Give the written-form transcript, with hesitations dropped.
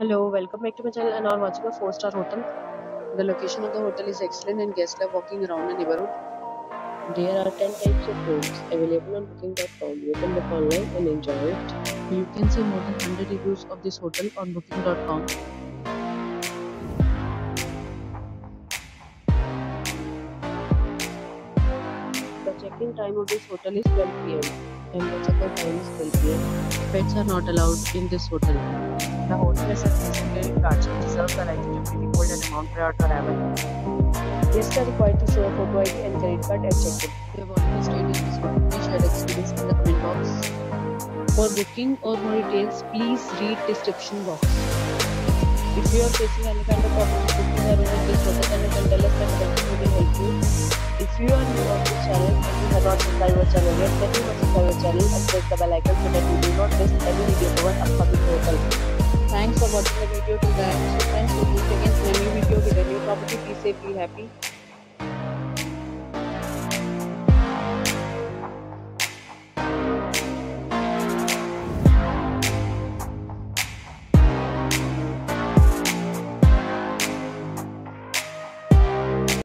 Hello, welcome back to my channel and are watching a 4-star hotel. The location of the hotel is excellent and guests love walking around the neighborhood. There are 10 types of rooms available on booking.com. You can book online and enjoy it. You can see more than 100 reviews of this hotel on booking.com. The check-in time of this hotel is 12 p.m. and the check-out time is 12 p.m. Pets are not allowed in this hotel. The hotel accepts Visa credit cards and reserves the right to withhold an amount prior to arrival. Guests are required to show a photo ID and credit card at check-in. If you have already stayed in this hotel, please share experience in the comment box. For booking or more details, please read description box. If you are facing any kind of problem booking a room in this hotel, then you can tell us that we will help you. If you are new on this channel and you have not subscribed our channel yet, then you must subscribe our channel and press the bell icon so that you do not miss any video of our upcoming hotel. Thanks for watching the video till the end. So friends, we'll meet again in a new video with a new property. Be safe, be happy.